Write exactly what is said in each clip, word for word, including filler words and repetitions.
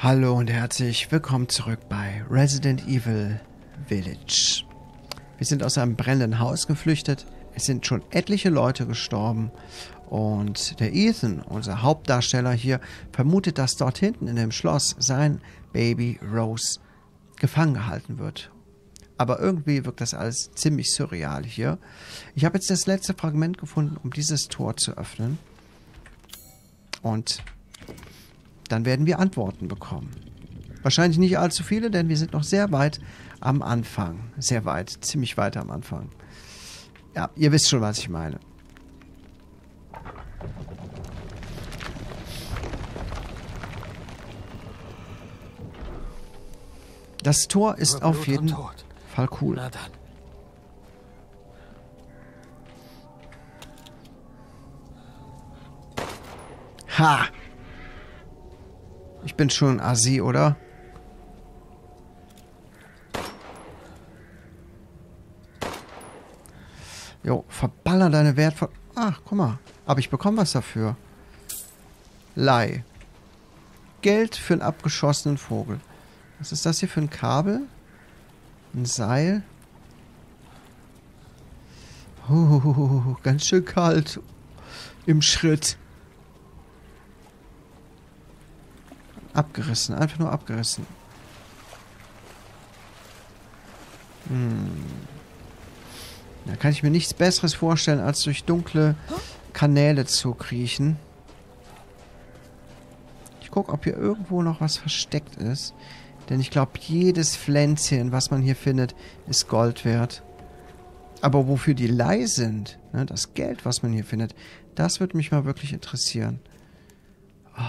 Hallo und herzlich willkommen zurück bei Resident Evil Village. Wir sind aus einem brennenden Haus geflüchtet. Es sind schon etliche Leute gestorben. Und der Ethan, unser Hauptdarsteller hier, vermutet, dass dort hinten in dem Schloss sein Baby Rose gefangen gehalten wird. Aber irgendwie wirkt das alles ziemlich surreal hier. Ich habe jetzt das letzte Fragment gefunden, um dieses Tor zu öffnen. Und dann werden wir Antworten bekommen. Wahrscheinlich nicht allzu viele, denn wir sind noch sehr weit am Anfang. Sehr weit, ziemlich weit am Anfang. Ja, ihr wisst schon, was ich meine. Das Tor ist auf jeden Fall cool. Na dann. Ha! Ich bin schon assi, oder? Jo, verballer deine wertvoll... Ach, guck mal. Aber ich bekomme was dafür. Leih. Geld für einen abgeschossenen Vogel. Was ist das hier für ein Kabel? Ein Seil? Oh, ganz schön kalt. Im Schritt. Abgerissen, einfach nur abgerissen. Hm. Da kann ich mir nichts Besseres vorstellen, als durch dunkle Kanäle zu kriechen. Ich gucke, ob hier irgendwo noch was versteckt ist. Denn ich glaube, jedes Pflänzchen, was man hier findet, ist Gold wert. Aber wofür die Leih sind, ne, das Geld, was man hier findet, das würde mich mal wirklich interessieren. Oh.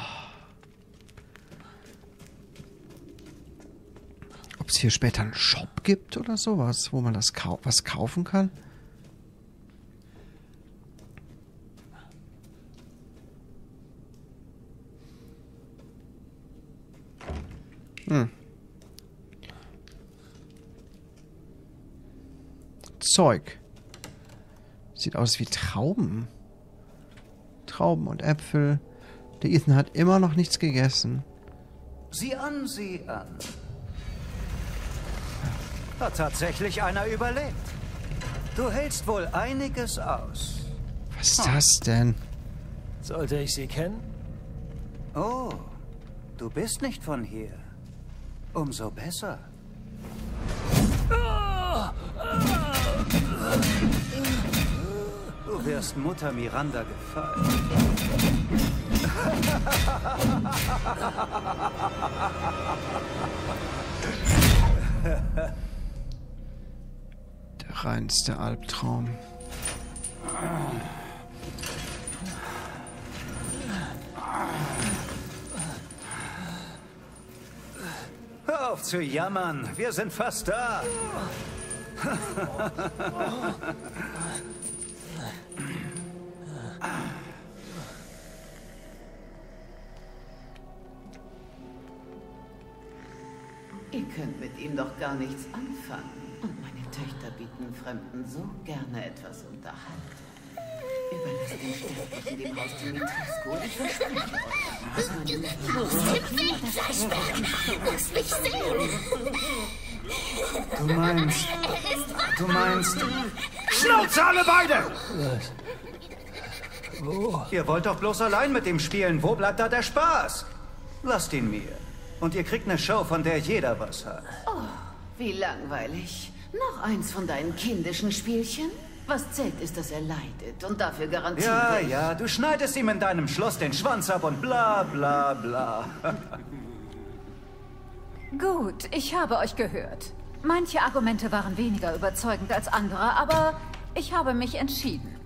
Ob es hier später einen Shop gibt oder sowas, wo man das kau- was kaufen kann. Hm. Zeug. Sieht aus wie Trauben. Trauben und Äpfel. Der Ethan hat immer noch nichts gegessen. Sieh an, sieh an. Hat tatsächlich einer überlebt. Du hältst wohl einiges aus. Was ist das denn? Sollte ich sie kennen? Oh, du bist nicht von hier. Umso besser. Du wirst Mutter Miranda gefallen. Der reinste Albtraum. Hör auf zu jammern, wir sind fast da. Ihr könnt mit ihm doch gar nichts anfangen. Und meine Töchter bieten Fremden so gerne etwas Unterhaltung. Überlasst den Sterblichen dem Haus Dimitrescu. Ich verspreche euch, dass man nicht nur... Lass mich sehen! Du meinst... Du meinst... Schnauze alle beide! Was? Wo? Ihr wollt doch bloß allein mit ihm spielen. Wo bleibt da der Spaß? Lasst ihn mir. Und ihr kriegt eine Show, von der jeder was hat. Oh. Wie langweilig. Noch eins von deinen kindischen Spielchen? Was zählt ist, dass er leidet und dafür garantiert. Ja, ich. ja, du schneidest ihm in deinem Schloss den Schwanz ab und bla bla bla. Gut, ich habe euch gehört. Manche Argumente waren weniger überzeugend als andere, aber ich habe mich entschieden.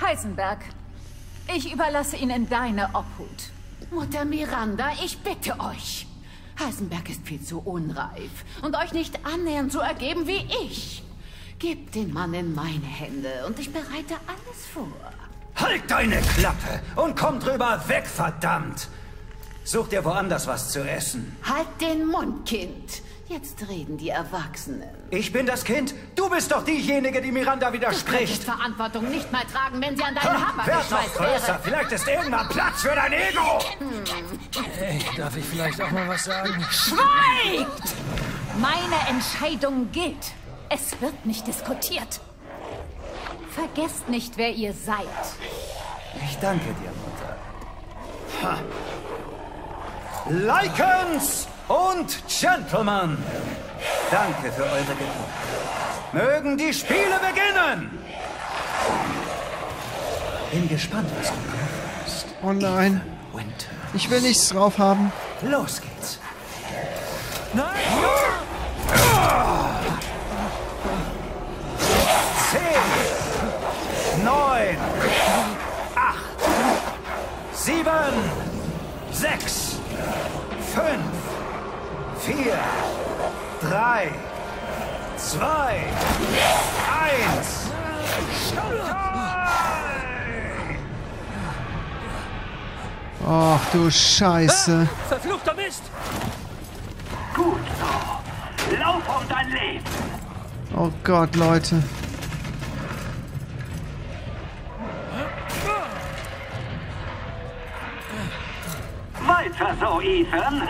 Heisenberg, ich überlasse ihn in deine Obhut. Mutter Miranda, ich bitte euch. Heisenberg ist viel zu unreif und euch nicht annähernd so ergeben wie ich. Gebt den Mann in meine Hände und ich bereite alles vor. Halt deine Klappe und komm drüber weg, verdammt! Such dir woanders was zu essen. Halt den Mund, Kind. Jetzt reden die Erwachsenen. Ich bin das Kind? Du bist doch diejenige, die Miranda widerspricht. Du kannst Verantwortung nicht mal tragen, wenn sie an deinen ha, Hammer geschmeißt wäre. Vielleicht ist irgendwann Platz für dein Ego. Hm. Hey, darf ich vielleicht auch mal was sagen? Schweigt! Meine Entscheidung gilt. Es wird nicht diskutiert. Vergesst nicht, wer ihr seid. Ich danke dir, Mutter. Ha. Lycans und Gentlemen, danke für eure Geduld. Mögen die Spiele beginnen! Bin gespannt, was du drauf hast. Oh nein. Winter. Ich will nichts drauf haben. Los geht's. Nein! Zehn, neun, acht, sieben, sechs, fünf, vier, drei, zwei, eins. Ach du Scheiße. Ah, verfluchter Mist! Gut so. Lauf um dein Leben! Oh Gott, Leute. Weiter so, Ethan.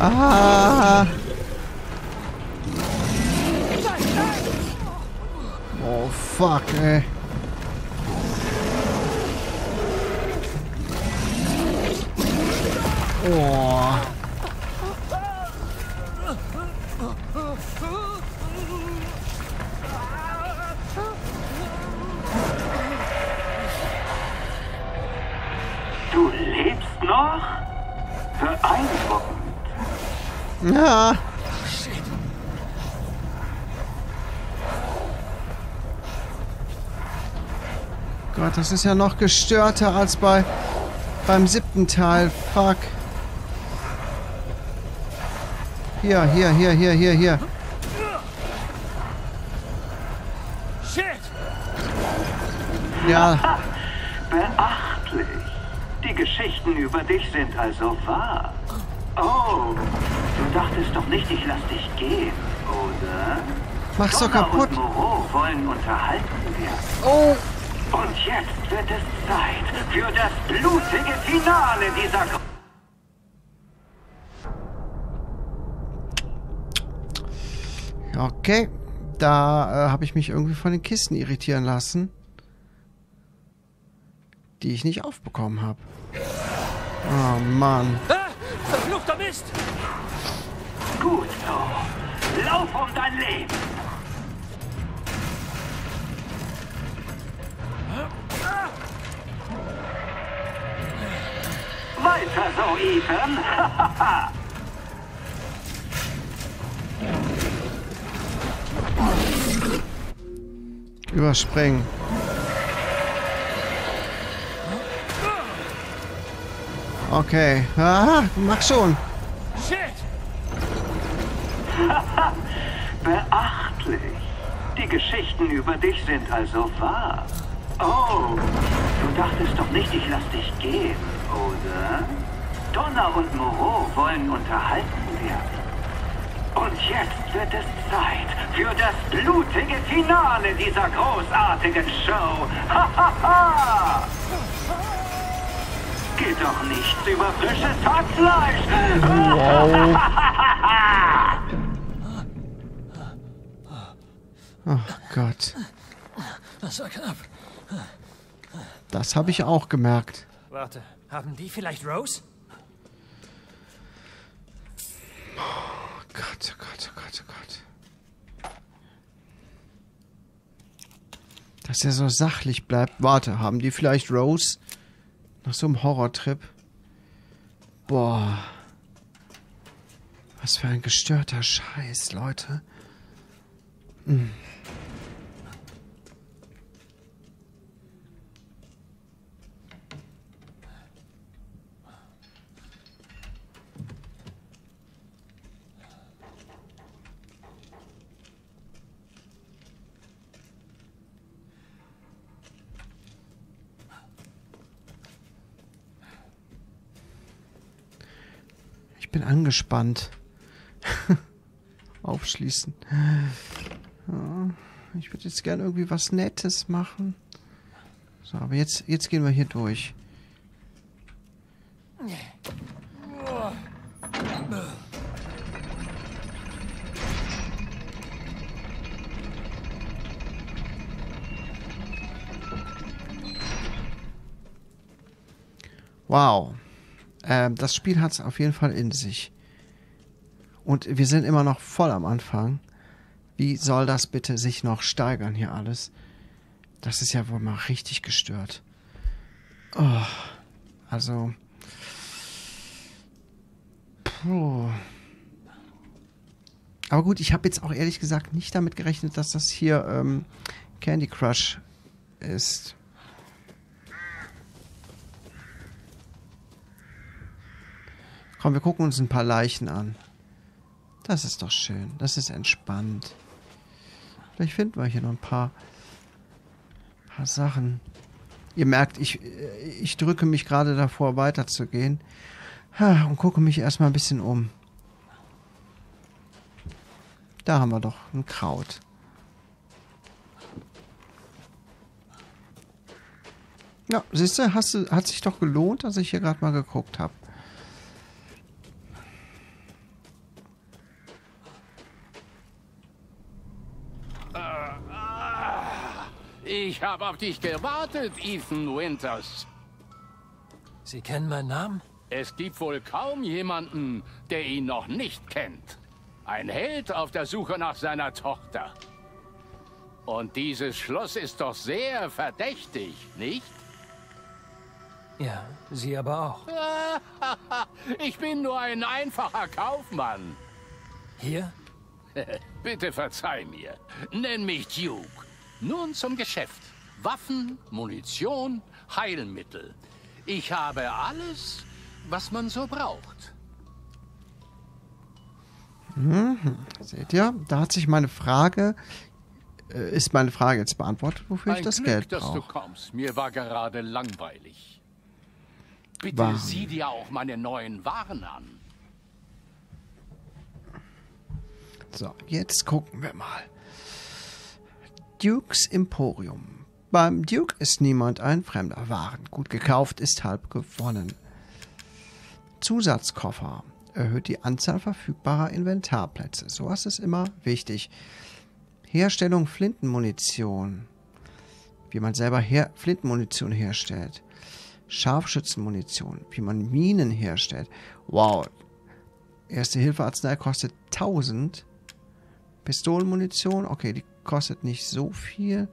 Ah. Oh fuck, ey. Oh. Du lebst noch? Beeindruckend. Ja. Gott, das ist ja noch gestörter als bei beim siebten Teil. Fuck. Hier, hier, hier, hier, hier, hier. Shit. Ja. Beachtlich. Die Geschichten über dich sind also wahr. Oh, du dachtest doch nicht, ich lass dich gehen, oder? Mach's doch kaputt. Donna und Moreau wollen unterhalten werden. Oh. Und jetzt wird es Zeit für das blutige Finale dieser... Okay, da äh, habe ich mich irgendwie von den Kisten irritieren lassen, die ich nicht aufbekommen habe. Oh Mann. Ah, verfluchter Mist! Gut so. Lauf um dein Leben! Ah. Weiter so, Ethan! Überspringen. Okay. Ah, mach schon. Shit. Beachtlich. Die Geschichten über dich sind also wahr. Oh, du dachtest doch nicht, ich lass dich gehen, oder? Donna und Moreau wollen unterhalten werden. Und jetzt wird es Zeit für das blutige Finale dieser großartigen Show. Hahaha! Geht doch nichts über frisches Hackfleisch! Wow. Oh Gott. Das war knapp. Das habe ich auch gemerkt. Warte, haben die vielleicht Rose? Gott, oh Gott, oh Gott, oh Gott. Dass er so sachlich bleibt. Warte, haben die vielleicht Rose? Nach so einem Horrortrip. Boah. Was für ein gestörter Scheiß, Leute. Hm. Bin angespannt. Aufschließen. Ja, ich würde jetzt gerne irgendwie was Nettes machen. So, aber jetzt, jetzt gehen wir hier durch. Wow. Ähm, das Spiel hat es auf jeden Fall in sich. Und wir sind immer noch voll am Anfang. Wie soll das bitte sich noch steigern hier alles? Das ist ja wohl mal richtig gestört. Oh, also... Puh. Aber gut, ich habe jetzt auch ehrlich gesagt nicht damit gerechnet, dass das hier ähm, Candy Crush ist. Komm, wir gucken uns ein paar Leichen an. Das ist doch schön. Das ist entspannt. Vielleicht finden wir hier noch ein paar, paar Sachen. Ihr merkt, ich, ich drücke mich gerade davor, weiterzugehen. Und gucke mich erstmal ein bisschen um. Da haben wir doch ein Kraut. Ja, siehst du, hast du, hat sich doch gelohnt, dass ich hier gerade mal geguckt habe. Ich habe auf dich gewartet, Ethan Winters. Sie kennen meinen Namen? Es gibt wohl kaum jemanden, der ihn noch nicht kennt. Ein Held auf der Suche nach seiner Tochter. Und dieses Schloss ist doch sehr verdächtig, nicht? Ja, Sie aber auch. Ich bin nur ein einfacher Kaufmann. Hier? Bitte verzeih mir. Nenn mich Duke. Nun zum Geschäft. Waffen, Munition, Heilmittel. Ich habe alles, was man so braucht. Mhm. Seht ihr? Da hat sich meine Frage, äh, ist meine Frage jetzt beantwortet, wofür ich das Geld brauche. Ein Glück, dass du kommst. Mir war gerade langweilig. Bitte Waren. sieh dir auch meine neuen Waren an. So, jetzt gucken wir mal. Dukes Emporium. Beim Duke ist niemand ein fremder. Waren gut gekauft ist halb gewonnen. Zusatzkoffer. Erhöht die Anzahl verfügbarer Inventarplätze. Sowas ist immer wichtig. Herstellung Flintenmunition. Wie man selber her Flintenmunition herstellt. Scharfschützenmunition. Wie man Minen herstellt. Wow. Erste-Hilfe-Arznei kostet tausend. Pistolenmunition. Okay, die kostet nicht so viel.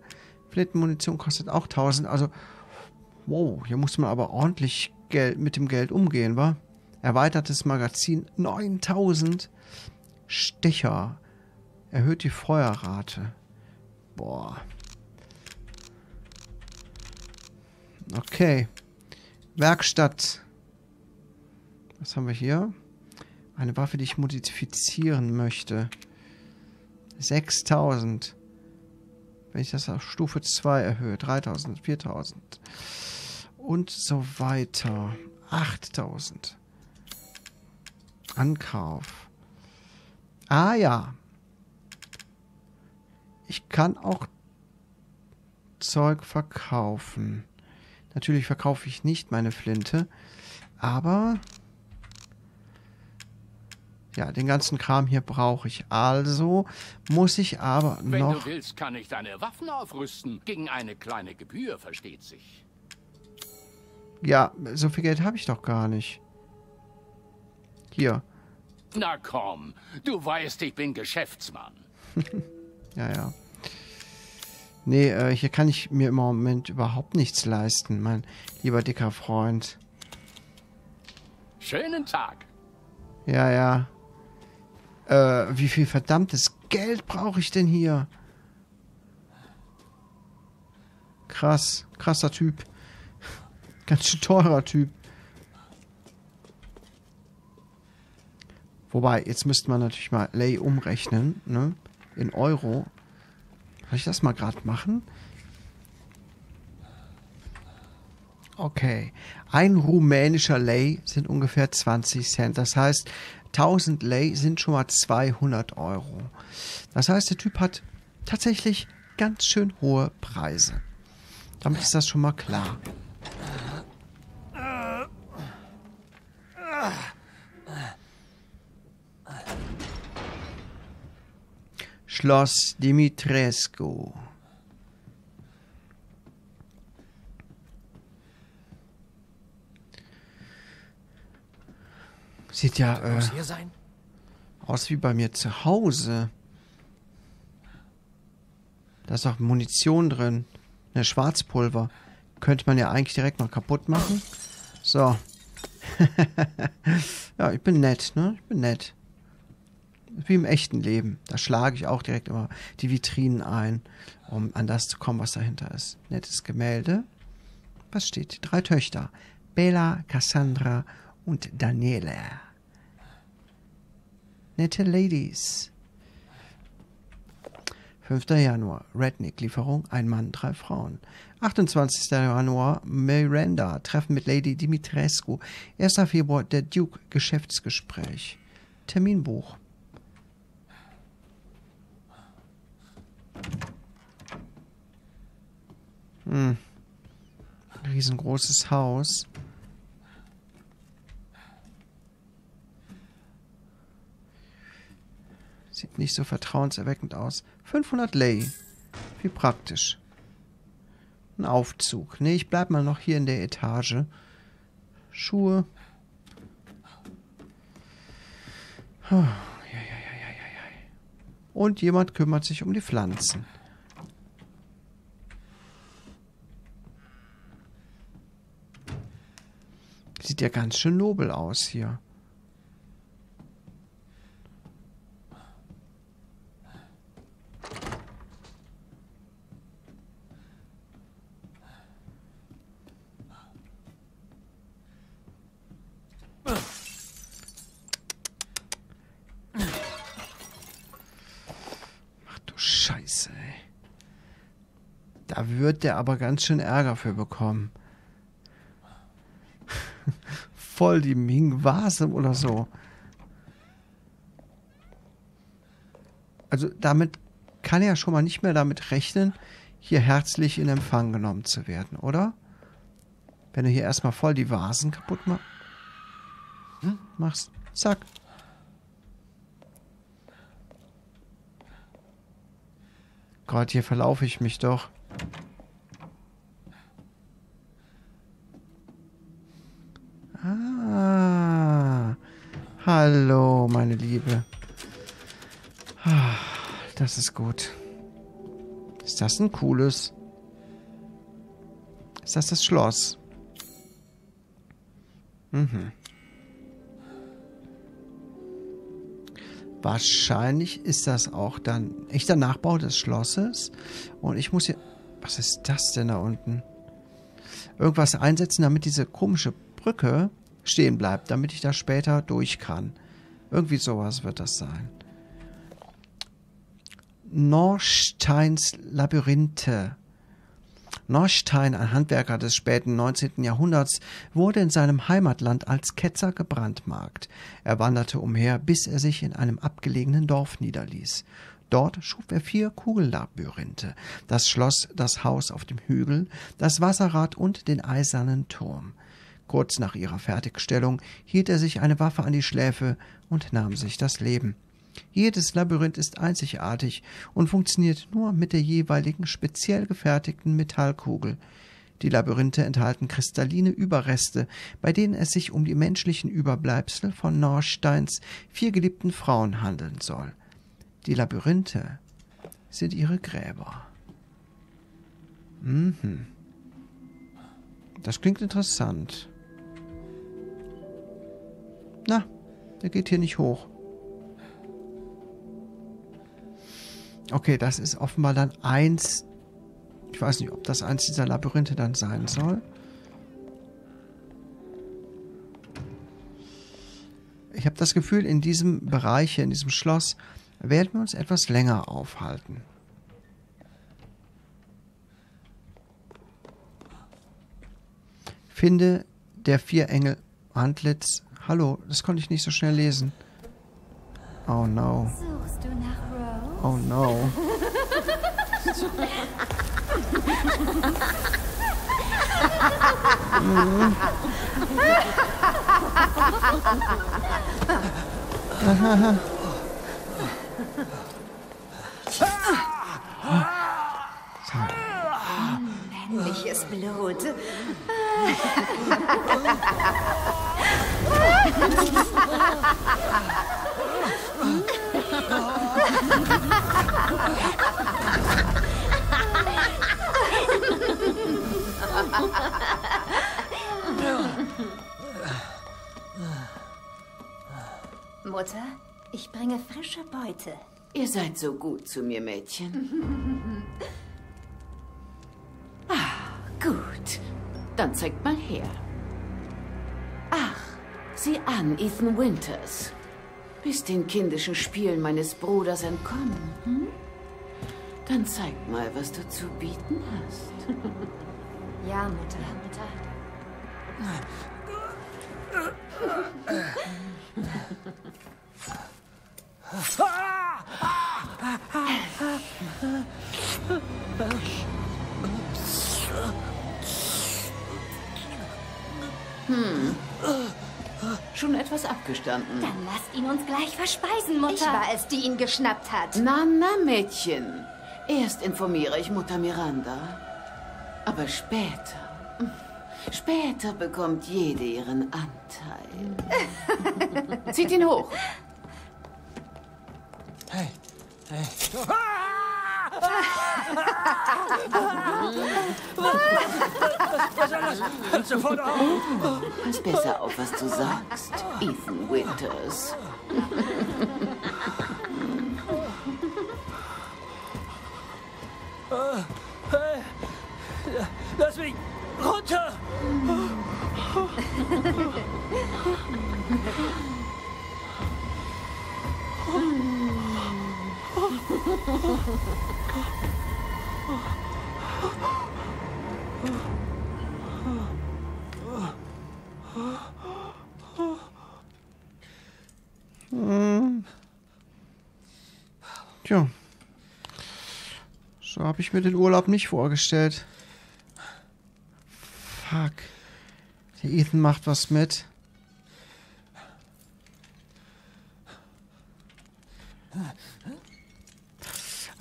Flintenmunition kostet auch tausend. Also, wow, hier muss man aber ordentlich Geld, mit dem Geld umgehen, wa? Erweitertes Magazin neuntausend. Stecher. Erhöht die Feuerrate. Boah. Okay. Werkstatt. Was haben wir hier? Eine Waffe, die ich modifizieren möchte. sechstausend. Wenn ich das auf Stufe zwei erhöhe. dreitausend, viertausend. Und so weiter. achttausend. Ankauf. Ah ja. Ich kann auch Zeug verkaufen. Natürlich verkaufe ich nicht meine Flinte. Aber... Ja, den ganzen Kram hier brauche ich. Also muss ich aber noch... Wenn du willst, kann ich deine Waffen aufrüsten. Gegen eine kleine Gebühr, versteht sich. Ja, so viel Geld habe ich doch gar nicht. Hier. Na komm, du weißt, ich bin Geschäftsmann. Ja, ja. Nee, äh, hier kann ich mir im Moment überhaupt nichts leisten, mein lieber dicker Freund. Schönen Tag. Ja, ja. Äh, wie viel verdammtes Geld brauche ich denn hier? Krass. Krasser Typ. Ganz schön teurer Typ. Wobei, jetzt müsste man natürlich mal Lay umrechnen, ne? In Euro. Kann ich das mal gerade machen? Okay. Ein rumänischer Lei sind ungefähr zwanzig Cent. Das heißt, tausend Lei sind schon mal zweihundert Euro. Das heißt, der Typ hat tatsächlich ganz schön hohe Preise. Damit ist das schon mal klar. Schloss Dimitrescu. Sieht ja äh, aus wie bei mir zu Hause. Da ist auch Munition drin. Ne, Schwarzpulver. Könnte man ja eigentlich direkt noch kaputt machen. So. Ja, ich bin nett, ne? Ich bin nett. Wie im echten Leben. Da schlage ich auch direkt immer die Vitrinen ein, um an das zu kommen, was dahinter ist. Nettes Gemälde. Was steht hier? Drei Töchter. Bela, Cassandra und Daniela. Nette Ladies. fünfter Januar. Redneck-Lieferung. Ein Mann, drei Frauen. achtundzwanzigster Januar. Miranda. Treffen mit Lady Dimitrescu. erster Februar. Der Duke. Geschäftsgespräch. Terminbuch. Hm. Ein riesengroßes Haus. Sieht nicht so vertrauenserweckend aus. fünfhundert Lei. Wie praktisch. Ein Aufzug. Nee, ich bleib mal noch hier in der Etage. Schuhe. Und jemand kümmert sich um die Pflanzen. Sieht ja ganz schön nobel aus hier. Ach du Scheiße, ey. Da wird der aber ganz schön Ärger für bekommen. Voll die Ming-Vase oder so. Also damit kann er ja schon mal nicht mehr damit rechnen, hier herzlich in Empfang genommen zu werden, oder? Wenn du hier erstmal voll die Vasen kaputt machst. Hm? Machst. Zack. Gott, hier verlaufe ich mich doch. Ah. Hallo, meine Liebe. Ah, das ist gut. Ist das ein cooles? Ist das das Schloss? Mhm. Wahrscheinlich ist das auch dann echter Nachbau des Schlosses. Und ich muss hier... Was ist das denn da unten? Irgendwas einsetzen, damit diese komische Brücke stehen bleibt, damit ich da später durch kann. Irgendwie sowas wird das sein. Nordsteins Labyrinthe. Nordstein, ein Handwerker des späten neunzehnten Jahrhunderts, wurde in seinem Heimatland als Ketzer gebrandmarkt. Er wanderte umher, bis er sich in einem abgelegenen Dorf niederließ. Dort schuf er vier Kugellabyrinthe, das Schloss, das Haus auf dem Hügel, das Wasserrad und den eisernen Turm. Kurz nach ihrer Fertigstellung hielt er sich eine Waffe an die Schläfe und nahm sich das Leben. Jedes Labyrinth ist einzigartig und funktioniert nur mit der jeweiligen speziell gefertigten Metallkugel. Die Labyrinthe enthalten kristalline Überreste, bei denen es sich um die menschlichen Überbleibsel von Nordsteins vier geliebten Frauen handeln soll. Die Labyrinthe sind ihre Gräber. Mhm. Das klingt interessant. Na, der geht hier nicht hoch. Okay, das ist offenbar dann eins. Ich weiß nicht, ob das eins dieser Labyrinthe dann sein soll. Ich habe das Gefühl, in diesem Bereich hier, in diesem Schloss, werden wir uns etwas länger aufhalten. Finde der vier Engel Antlitz. Hallo, das konnte ich nicht so schnell lesen. Oh no. Suchst du nach Rose? Oh no. Männliches Blut. Mutter, ich bringe frische Beute. Ihr seid so gut zu mir, Mädchen. Ah, gut. Dann zeigt mal her. Ach, sieh an, Ethan Winters. Bist den kindischen Spielen meines Bruders entkommen, hm? Dann zeig mal, was du zu bieten hast. Ja, Mutter. Hm. Schon etwas abgestanden. Dann lasst ihn uns gleich verspeisen, Mutter. Ich war es, die ihn geschnappt hat. Na, na, Mädchen. Erst informiere ich Mutter Miranda. Aber später, später bekommt jede ihren Anteil. Zieht ihn hoch. Hey, hey. Pass besser auf, was du sagst, Ethan Winters. Lass mich runter! Hm. Tja. So habe ich mir den Urlaub nicht vorgestellt. Fuck. Der Ethan macht was mit.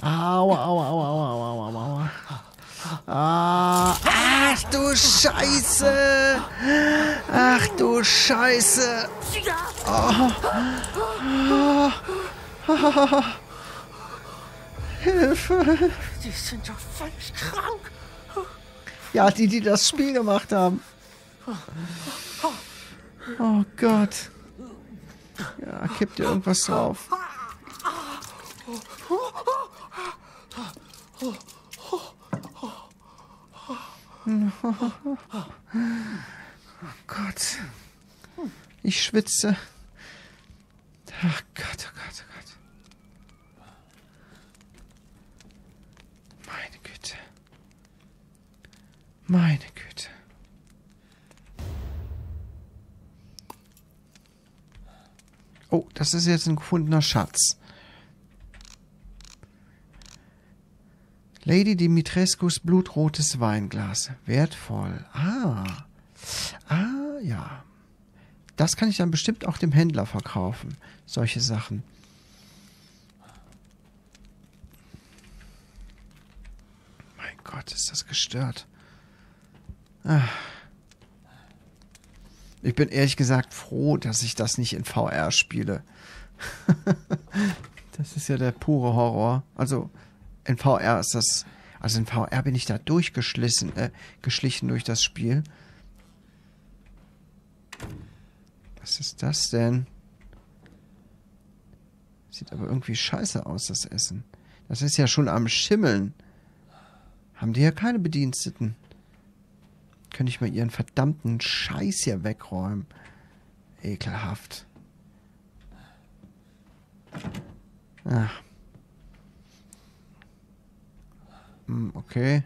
Aua, aua, aua, aua, aua, aua, aua. Ach du Scheiße! Ach du Scheiße! Oh. Oh. Oh. Hilfe! Die sind doch völlig krank! Ja, die, die das Spiel gemacht haben. Oh Gott. Ja, kippt dir irgendwas drauf. Oh Gott. Ich schwitze. Ach Gott, oh Gott, oh Gott. Meine Güte. Meine Güte. Oh, das ist jetzt ein gefundener Schatz. Lady Dimitrescus blutrotes Weinglas. Wertvoll. Ah. Ah, ja. Das kann ich dann bestimmt auch dem Händler verkaufen. Solche Sachen. Mein Gott, ist das gestört. Ich bin ehrlich gesagt froh, dass ich das nicht in V R spiele. Das ist ja der pure Horror. Also in V R ist das... Also in V R bin ich da durchgeschlichen äh, geschlichen durch das Spiel. Was ist das denn? Sieht aber irgendwie scheiße aus, das Essen. Das ist ja schon am Schimmeln. Haben die ja keine Bediensteten. Könnte ich mal ihren verdammten Scheiß hier wegräumen. Ekelhaft. Ach. Hm, okay.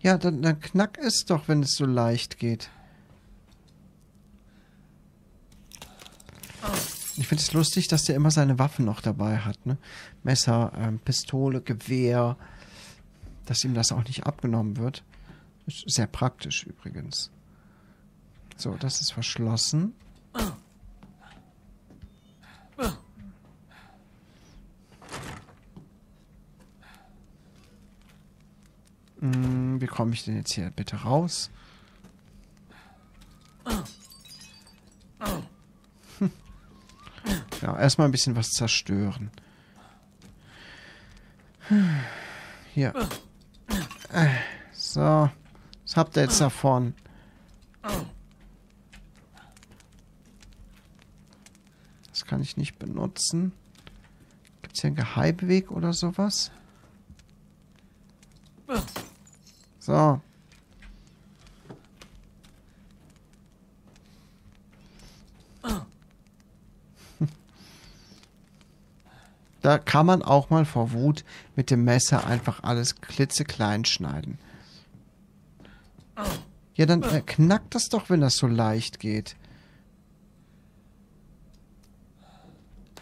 Ja, dann, dann knack es doch, wenn es so leicht geht. Ich finde es lustig, dass der immer seine Waffen noch dabei hat, ne? Messer, ähm, Pistole, Gewehr. Dass ihm das auch nicht abgenommen wird. Ist sehr praktisch übrigens. So, das ist verschlossen. Hm, wie komme ich denn jetzt hier bitte raus? Hm. Ja, erstmal ein bisschen was zerstören. Hier. So. Was habt ihr jetzt davon? Das kann ich nicht benutzen. Gibt es hier einen Geheimweg oder sowas? So. Da kann man auch mal vor Wut mit dem Messer einfach alles klitzeklein schneiden. Ja, dann äh, knackt das doch, wenn das so leicht geht.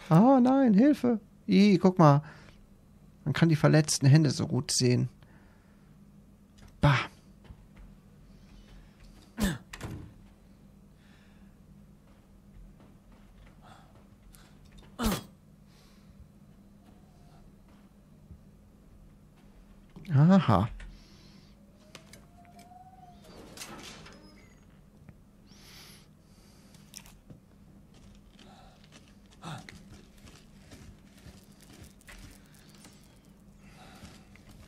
Ah, nein, Hilfe. Ih, guck mal. Man kann die verletzten Hände so gut sehen. Bah. Aha.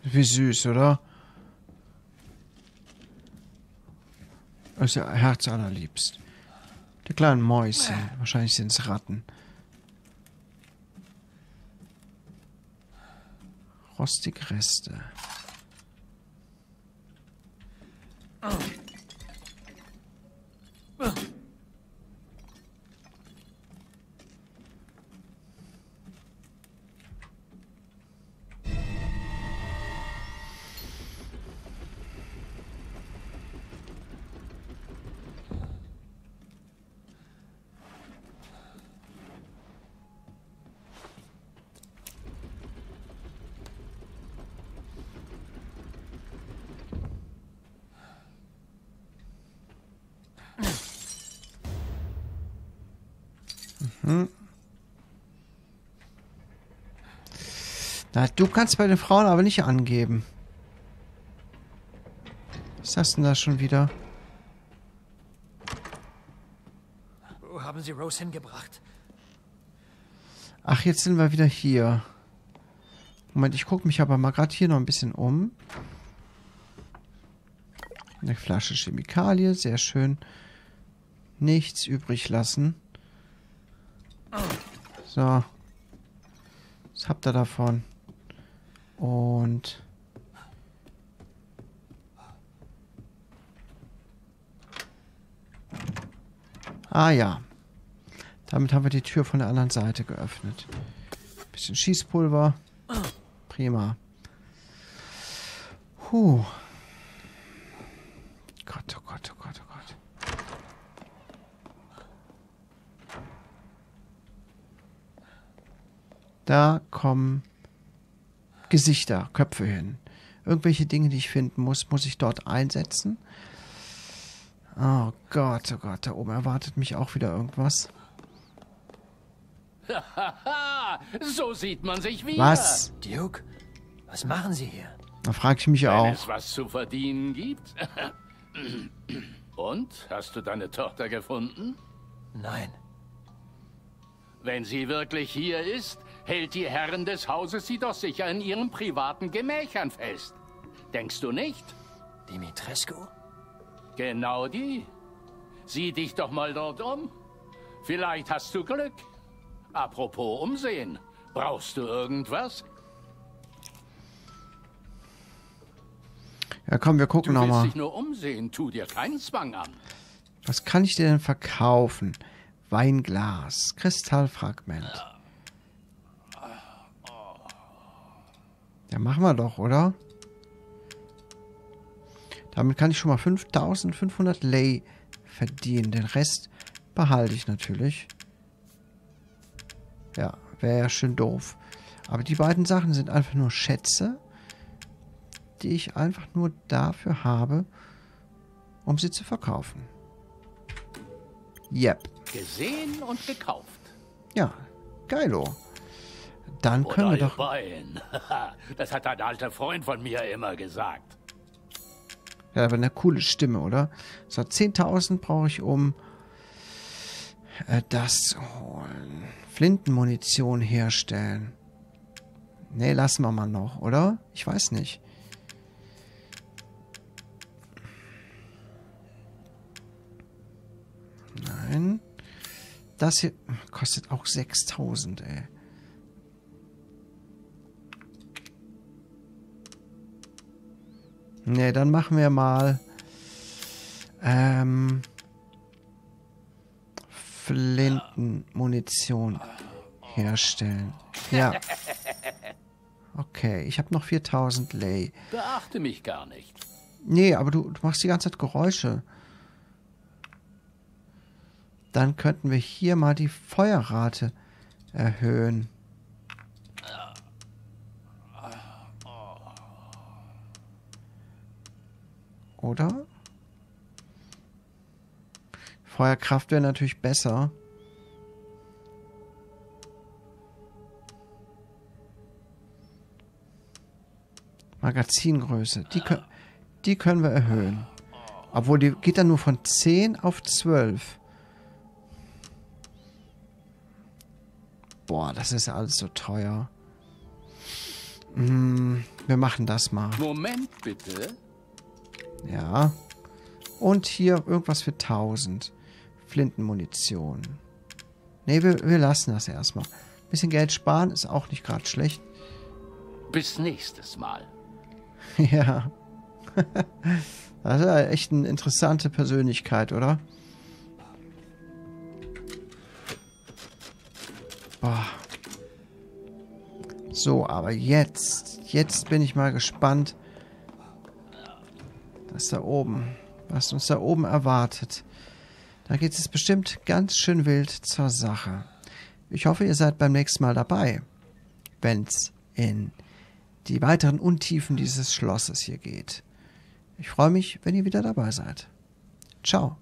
Wie süß, oder? Ist ja Herz allerliebst. Die kleinen Mäuse. Wahrscheinlich sind es Ratten. Rostigreste. Na, du kannst bei den Frauen aber nicht angeben. Was hast du denn da schon wieder? Wo haben sie Rose hingebracht? Ach, jetzt sind wir wieder hier. Moment, ich gucke mich aber mal gerade hier noch ein bisschen um. Eine Flasche Chemikalie, sehr schön. Nichts übrig lassen. So. Was habt ihr davon? Und... Ah ja. Damit haben wir die Tür von der anderen Seite geöffnet. Bisschen Schießpulver. Prima. Huh. Gott, oh Gott, oh Gott, oh Gott. Da kommen Gesichter, Köpfe hin. Irgendwelche Dinge, die ich finden muss, muss ich dort einsetzen. Oh Gott, oh Gott, da oben erwartet mich auch wieder irgendwas. So sieht man sich wieder. Was? Duke, was machen Sie hier? Da frage ich mich auch. Wenn es was zu verdienen gibt. Und, hast du deine Tochter gefunden? Nein. Wenn sie wirklich hier ist, hält die Herren des Hauses sie doch sicher in ihren privaten Gemächern fest. Denkst du nicht? Dimitrescu? Genau die. Sieh dich doch mal dort um. Vielleicht hast du Glück. Apropos Umsehen. Brauchst du irgendwas? Ja komm, wir gucken nochmal. Du willst dich nur umsehen, tu dir keinen Zwang an. Was kann ich dir denn verkaufen? Weinglas, Kristallfragment. Ja. Ja, machen wir doch, oder? Damit kann ich schon mal fünftausendfünfhundert Lei verdienen. Den Rest behalte ich natürlich. Ja, wäre ja schön doof. Aber die beiden Sachen sind einfach nur Schätze, die ich einfach nur dafür habe, um sie zu verkaufen. Yep. Gesehen und gekauft. Ja, geilo. Dann können Oder wir doch... Bein. Das hat ein alter Freund von mir immer gesagt. Ja, aber eine coole Stimme, oder? So, zehntausend brauche ich, um äh, das zu holen. Flintenmunition herstellen. Ne, lassen wir mal noch, oder? Ich weiß nicht. Nein. Das hier kostet auch sechstausend, ey. Ne, dann machen wir mal ähm, Flintenmunition herstellen. Ja. Okay, ich habe noch viertausend Lei. Beachte mich gar nicht. Nee, aber du, du machst die ganze Zeit Geräusche. Dann könnten wir hier mal die Feuerrate erhöhen. Oder? Feuerkraft wäre natürlich besser. Magazingröße. Die, können, die können wir erhöhen. Obwohl, die geht dann nur von zehn auf zwölf. Boah, das ist alles so teuer. Hm, wir machen das mal. Moment bitte. Ja. Und hier irgendwas für tausend. Flintenmunition. Ne, wir, wir lassen das erstmal. Ein bisschen Geld sparen ist auch nicht gerade schlecht. Bis nächstes Mal. Ja. Das ist ja echt eine interessante Persönlichkeit, oder? Boah. So, aber jetzt. Jetzt bin ich mal gespannt. Das da oben. Was uns da oben erwartet. Da geht es bestimmt ganz schön wild zur Sache. Ich hoffe, ihr seid beim nächsten Mal dabei. Wenn's in die weiteren Untiefen dieses Schlosses hier geht. Ich freue mich, wenn ihr wieder dabei seid. Ciao.